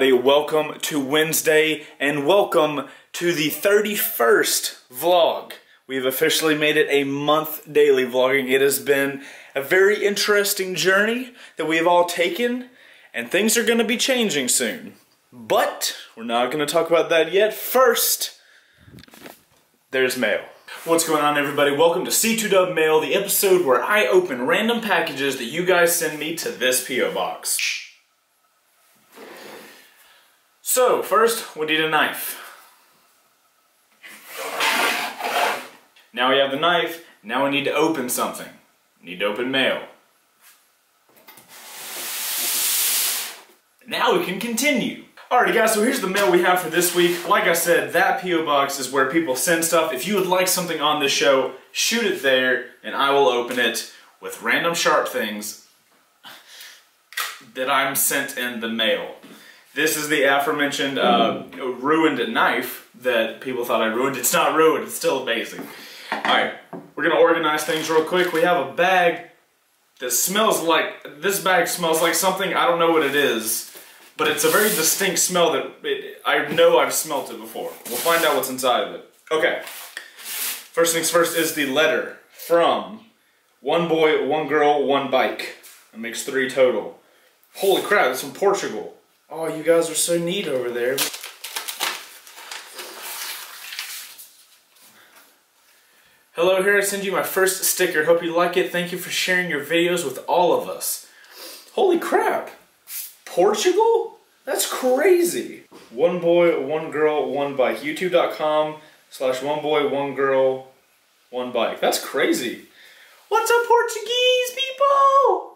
everybody, welcome to Wednesday and welcome to the 31st vlog. We've officially made it a month daily vlogging. It has been a very interesting journey that we have all taken, and things are going to be changing soon. But we're not going to talk about that yet. First, there's mail. What's going on, everybody? Welcome to C2Dub Mail, the episode where I open random packages that you guys send me to this P.O. box. So, first, we need a knife. Now we have the knife, now we need to open something. We need to open mail. Now we can continue. Alrighty guys, so here's the mail we have for this week. Like I said, that P.O. Box is where people send stuff. If you would like something on this show, shoot it there, and I will open it with random sharp things that I'm sent in the mail. This is the aforementioned ruined knife that people thought I ruined. It's not ruined, it's still amazing. Alright, we're gonna organize things real quick. We have a bag that smells like something, I don't know what it is. But it's a very distinct smell that I know I've smelt it before. We'll find out what's inside of it. Okay. First things first is the letter from One Boy, One Girl, One Bike. That makes 3 total. Holy crap, it's from Portugal. Oh, you guys are so neat over there. Hello, here I send you my first sticker. Hope you like it. Thank you for sharing your videos with all of us. Holy crap. Portugal? That's crazy. One boy, one girl, one bike. YouTube.com/oneboy1girl1bike. That's crazy. What's up, Portuguese people?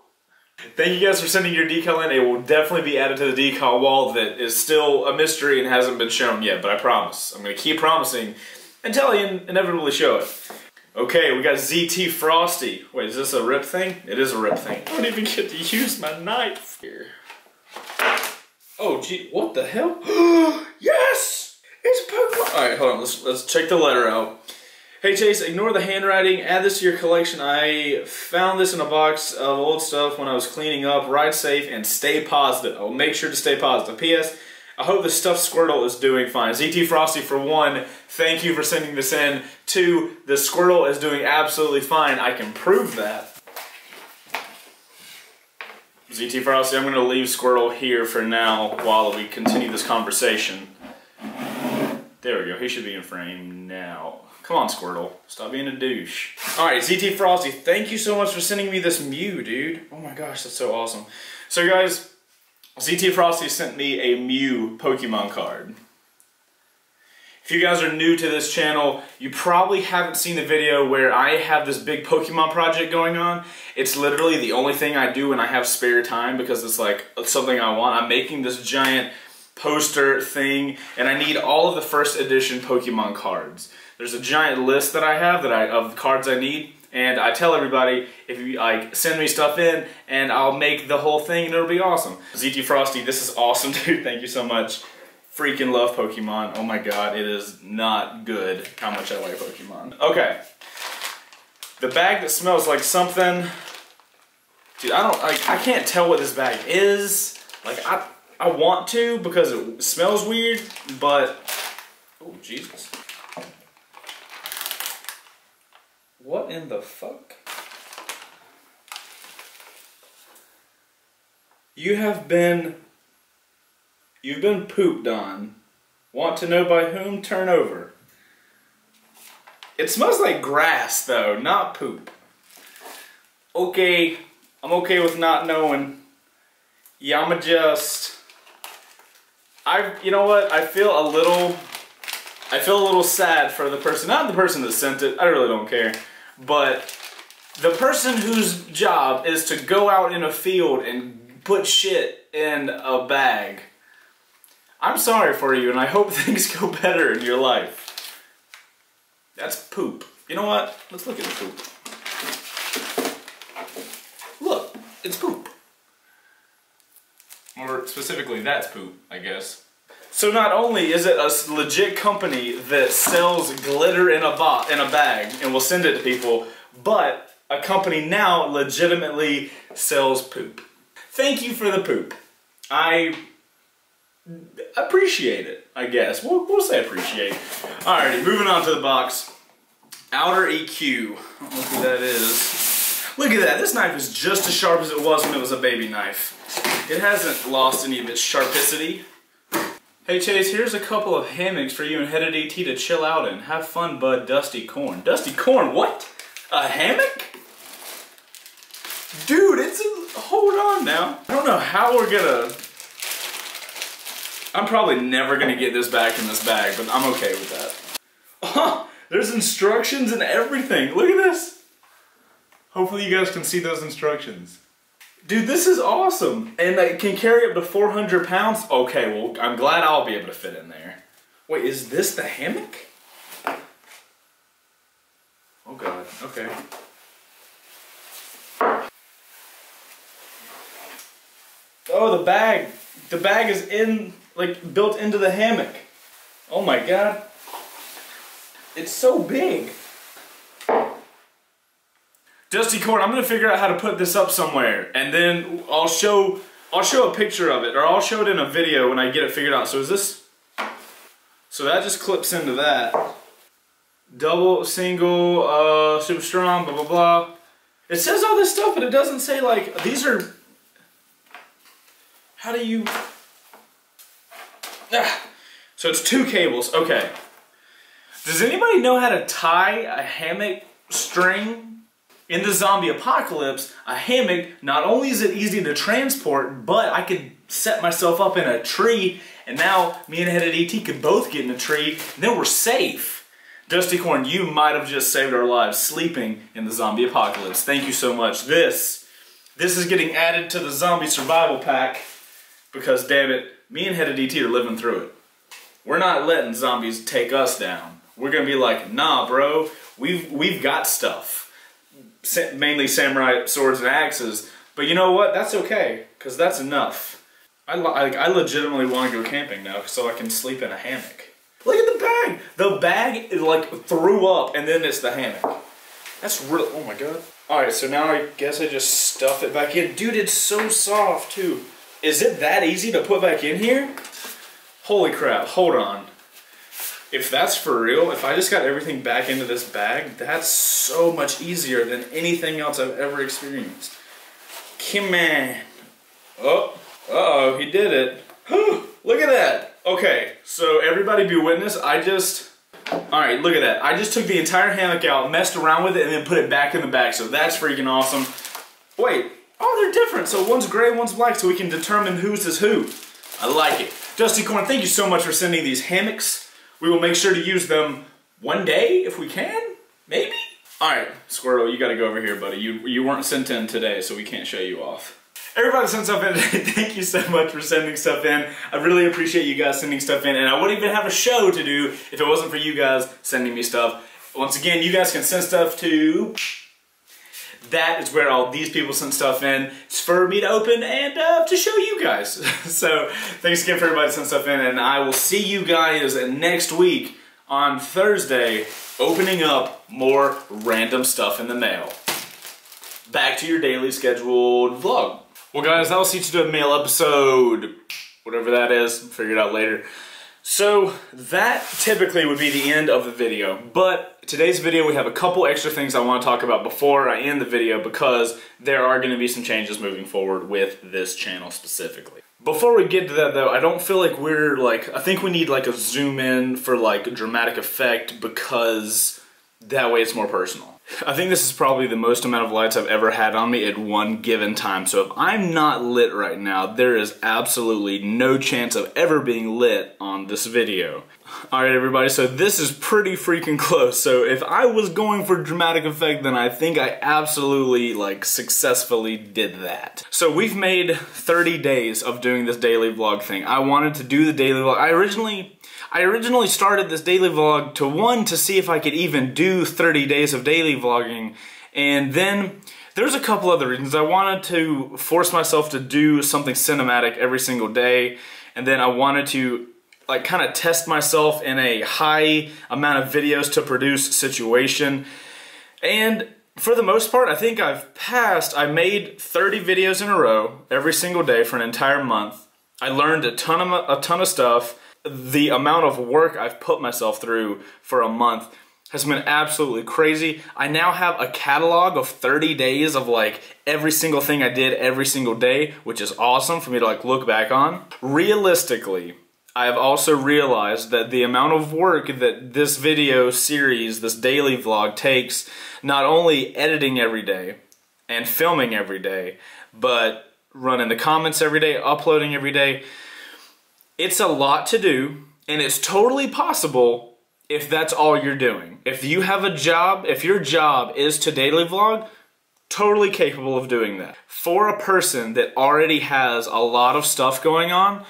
Thank you guys for sending your decal in. It will definitely be added to the decal wall that is still a mystery and hasn't been shown yet, but I promise. I'm gonna keep promising until I inevitably show it. Okay, we got ZT Frosty. Wait, is this a rip thing? It is a rip thing. I don't even get to use my knife here. Oh gee, what the hell? Yes! It's Pokemon! Alright, hold on, let's check the letter out. Hey Chase, ignore the handwriting, add this to your collection. I found this in a box of old stuff when I was cleaning up. Ride safe and stay positive. I'll make sure to stay positive. P.S. I hope the stuffed Squirtle is doing fine. ZT Frosty, for one, thank you for sending this in. 2, the Squirtle is doing absolutely fine. I can prove that. ZT Frosty, I'm going to leave Squirtle here for now while we continue this conversation. There we go, he should be in frame now. Come on, Squirtle, stop being a douche. Alright, ZT Frosty, thank you so much for sending me this Mew, dude. Oh my gosh, that's so awesome. So guys, ZT Frosty sent me a Mew Pokemon card. If you guys are new to this channel, you probably haven't seen the video where I have this big Pokemon project going on. It's literally the only thing I do when I have spare time because it's like something I want. I'm making this giant poster thing and I need all of the first edition Pokemon cards. There's a giant list that I have of the cards I need, and I tell everybody if you like send me stuff in and I'll make the whole thing and it'll be awesome. ZT Frosty, this is awesome, dude. Thank you so much. Freaking love Pokemon. Oh my god, it is not good how much I like Pokemon. Okay. The bag that smells like something. Dude, I can't tell what this bag is. Like, I want to because it smells weird, but... Oh, Jesus. What in the fuck? You've been pooped on. Want to know by whom? Turn over. It smells like grass, though, not poop. Okay, I'm okay with not knowing. Yeah, I'ma just... you know what? I feel a little sad for the person. Not the person that sent it. I really don't care. But the person whose job is to go out in a field and put shit in a bag. I'm sorry for you, and I hope things go better in your life. That's poop. You know what? Let's look at the poop. Look, it's poop. More specifically, that's poop, I guess. So not only is it a legit company that sells glitter in a bag and will send it to people, but a company now legitimately sells poop. Thank you for the poop. appreciate it, I guess. We'll say appreciate. Alrighty, moving on to the box. Outer EQ. Look what that is. Look at that. This knife is just as sharp as it was when it was a baby knife. It hasn't lost any of its sharpicity. Hey Chase, here's a couple of hammocks for you and Headed AT to chill out in. Have fun, bud. Dusty Corn. Dusty Corn, what? A hammock? Dude, it's a... Hold on now. I don't know how we're gonna... I'm probably never gonna get this back in this bag, but I'm okay with that. Oh, there's instructions and everything. Look at this. Hopefully you guys can see those instructions. Dude, this is awesome. And it can carry up to 400 pounds. Okay, well, I'm glad I'll be able to fit in there. Wait, is this the hammock? Oh God, okay. Oh, the bag. The bag is in, like, built into the hammock. Oh my God. It's so big. Dusty Corn, I'm gonna figure out how to put this up somewhere, and then I'll show a picture of it, or I'll show it in a video when I get it figured out. So is this? So that just clips into that. Double, single, super strong, blah blah blah. It says all this stuff, but it doesn't say like these are. How do you? Ah. So it's two cables. Okay. Does anybody know how to tie a hammock string? In the zombie apocalypse, a hammock, not only is it easy to transport, but I could set myself up in a tree, and now me and Headed AT could both get in a tree, and then we're safe. Dusty Corn, you might have just saved our lives sleeping in the zombie apocalypse. Thank you so much. This is getting added to the zombie survival pack, because damn it, me and Headed AT are living through it. We're not letting zombies take us down. We're gonna be like, nah, bro, we've got stuff. Mainly samurai swords and axes, but you know what? That's okay, because that's enough. I legitimately want to go camping now, so I can sleep in a hammock. Look at the bag! The bag, like, threw up, and then it's the hammock. That's real. Oh my God. Alright, so now I guess I just stuff it back in. Dude, it's so soft, too. Is it that easy to put back in here? Holy crap, hold on. If that's for real, if I just got everything back into this bag, that's so much easier than anything else I've ever experienced. Come on. Oh, uh-oh, he did it. Whew, look at that. Okay, so everybody be witness, alright, look at that. I just took the entire hammock out, messed around with it, and then put it back in the bag, so that's freaking awesome. Wait, oh, they're different, so one's gray, one's black, so we can determine whose is who. I like it. Dusty Corn, thank you so much for sending these hammocks. We will make sure to use them one day, if we can, maybe? Alright, Squirtle, you gotta go over here, buddy. You weren't sent in today, so we can't show you off. Everybody sent stuff in today. Thank you so much for sending stuff in. I really appreciate you guys sending stuff in, and I wouldn't even have a show to do if it wasn't for you guys sending me stuff. Once again, you guys can send stuff to... That is where all these people send stuff in. It's for me to open and to show you guys. So thanks again for everybody sending stuff in, and I will see you guys next week on Thursday, opening up more random stuff in the mail. Back to your daily scheduled vlog. Well guys, that was ZT mail episode, whatever that is, figure it out later. So that typically would be the end of the video, but today's video we have a couple extra things I want to talk about before I end the video because there are going to be some changes moving forward with this channel specifically. Before we get to that though, I don't feel like we're like, I think we need like a zoom in for like a dramatic effect because that way it's more personal. I think this is probably the most amount of lights I've ever had on me at one given time, so if I'm not lit right now, there is absolutely no chance of ever being lit on this video. Alright everybody, so this is pretty freaking close, so if I was going for dramatic effect, then I think I absolutely, like, successfully did that. So we've made 30 days of doing this daily vlog thing. I wanted to do the daily vlog. I originally started this daily vlog to see if I could even do 30 days of daily vlogging, and then there's a couple other reasons. I wanted to force myself to do something cinematic every single day, and then I wanted to like kind of test myself in a high amount of videos to produce situation, and for the most part I think I've passed. I made 30 videos in a row every single day for an entire month. I learned a ton of stuff. The amount of work I've put myself through for a month has been absolutely crazy. I now have a catalog of 30 days of like every single thing I did every single day, which is awesome for me to like look back on. Realistically, I have also realized that the amount of work that this video series, this daily vlog takes, not only editing every day and filming every day, but running the comments every day, uploading every day, it's a lot to do, and it's totally possible if that's all you're doing. If you have a job, if your job is to daily vlog, totally capable of doing that. For a person that already has a lot of stuff going on,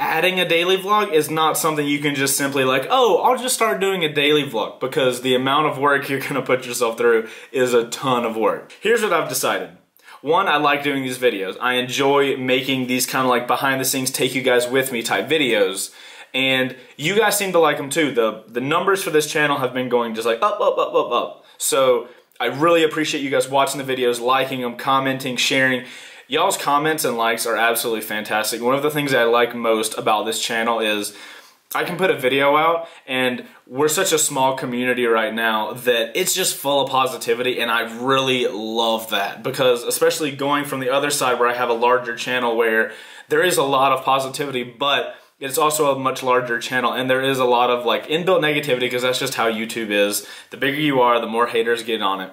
adding a daily vlog is not something you can just simply like, oh, I'll just start doing a daily vlog, because the amount of work you're gonna put yourself through is a ton of work. Here's what I've decided. One, I like doing these videos. I enjoy making these kind of like behind the scenes, take you guys with me type videos. And you guys seem to like them too. The numbers for this channel have been going just like up, up, up, up, up. So I really appreciate you guys watching the videos, liking them, commenting, sharing. Y'all's comments and likes are absolutely fantastic. One of the things I like most about this channel is I can put a video out, and we're such a small community right now that it's just full of positivity, and I really love that, because especially going from the other side where I have a larger channel where there is a lot of positivity, but it's also a much larger channel, and there is a lot of like inbuilt negativity, because that's just how YouTube is. The bigger you are, the more haters get on it.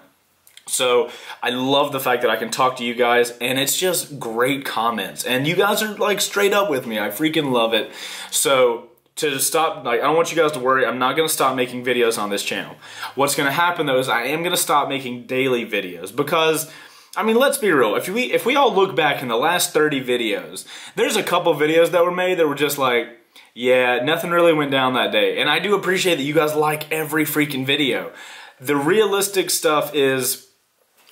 So I love the fact that I can talk to you guys, and it's just great comments, and you guys are like straight up with me. I freaking love it. So to stop, like, I don't want you guys to worry, I'm not gonna stop making videos on this channel. What's gonna happen though is I am gonna stop making daily videos, because I mean, let's be real, if we all look back in the last 30 videos, there's a couple videos that were made that were just like, yeah, nothing really went down that day. And I do appreciate that you guys like every freaking video. The realistic stuff is,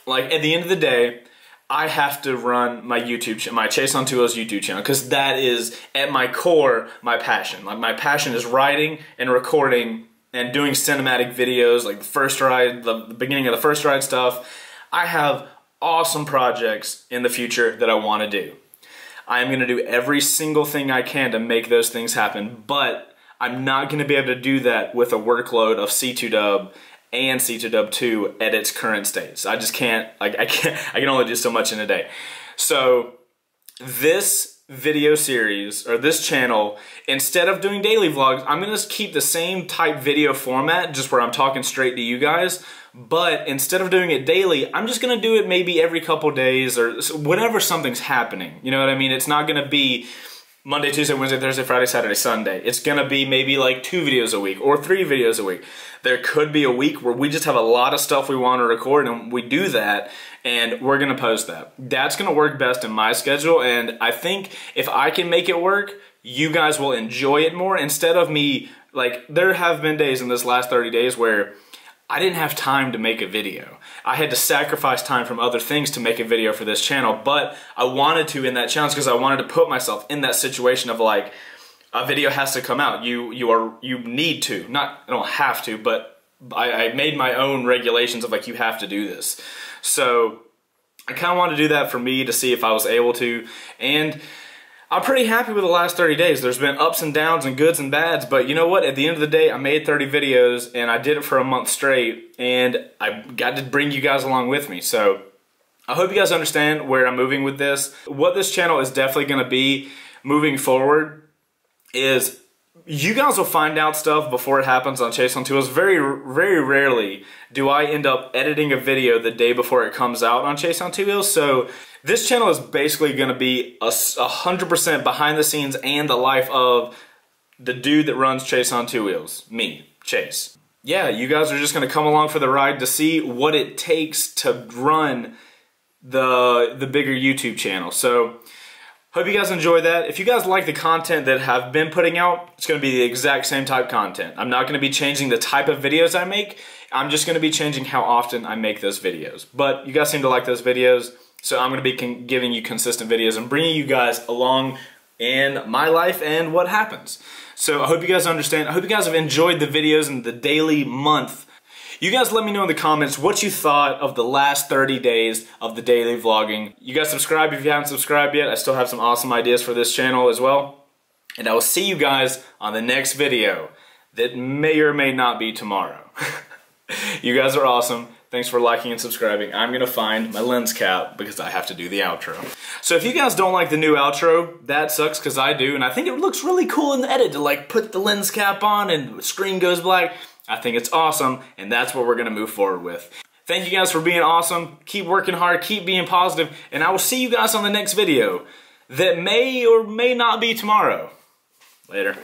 like, at the end of the day, I have to run my YouTube, my Chase on Two Wheels YouTube channel, because that is, at my core, my passion. Like, my passion is writing and recording and doing cinematic videos, like the first ride, the beginning of the first ride stuff. I have awesome projects in the future that I want to do. I am going to do every single thing I can to make those things happen, but I'm not going to be able to do that with a workload of C2Dub and C2Dub2 at its current states. I just can't, like, I can only do so much in a day. So this video series, or this channel, instead of doing daily vlogs, I'm gonna keep the same type video format, just where I'm talking straight to you guys, but instead of doing it daily, I'm just gonna do it maybe every couple days, or whenever something's happening. You know what I mean? It's not gonna be Monday, Tuesday, Wednesday, Thursday, Friday, Saturday, Sunday. It's gonna be maybe like 2 videos a week, or 3 videos a week. There could be a week where we just have a lot of stuff we wanna record, and we do that, and we're gonna post that. That's gonna work best in my schedule, and I think if I can make it work, you guys will enjoy it more, instead of me, like, there have been days in this last 30 days where I didn't have time to make a video. I had to sacrifice time from other things to make a video for this channel, but I wanted to in that challenge, because I wanted to put myself in that situation of like, a video has to come out. You need to, not, I don't have to, but I made my own regulations of like, you have to do this. So I kind of wanted to do that for me to see if I was able to, and I'm pretty happy with the last 30 days. There's been ups and downs and goods and bads, but you know what? At the end of the day, I made 30 videos, and I did it for a month straight, and I got to bring you guys along with me. So I hope you guys understand where I'm moving with this. What this channel is definitely going to be moving forward is you guys will find out stuff before it happens on Chase on Two Wheels. Very, very rarely do I end up editing a video the day before it comes out on Chase on Two Wheels, so this channel is basically going to be 100% behind the scenes and the life of the dude that runs Chase on Two Wheels. Me, Chase. Yeah, you guys are just going to come along for the ride to see what it takes to run the bigger YouTube channel. So hope you guys enjoy that. If you guys like the content that I've been putting out, it's going to be the exact same type of content. I'm not going to be changing the type of videos I make. I'm just going to be changing how often I make those videos. But you guys seem to like those videos, so I'm going to be giving you consistent videos and bringing you guys along in my life and what happens. So I hope you guys understand. I hope you guys have enjoyed the videos and the daily month. You guys let me know in the comments what you thought of the last 30 days of the daily vlogging. You guys subscribe if you haven't subscribed yet. I still have some awesome ideas for this channel as well. And I will see you guys on the next video that may or may not be tomorrow. You guys are awesome. Thanks for liking and subscribing. I'm gonna find my lens cap because I have to do the outro. So if you guys don't like the new outro, that sucks because I do, and I think it looks really cool in the edit to like put the lens cap on and the screen goes black. I think it's awesome, and that's what we're gonna move forward with. Thank you guys for being awesome. Keep working hard, keep being positive, and I will see you guys on the next video that may or may not be tomorrow. Later.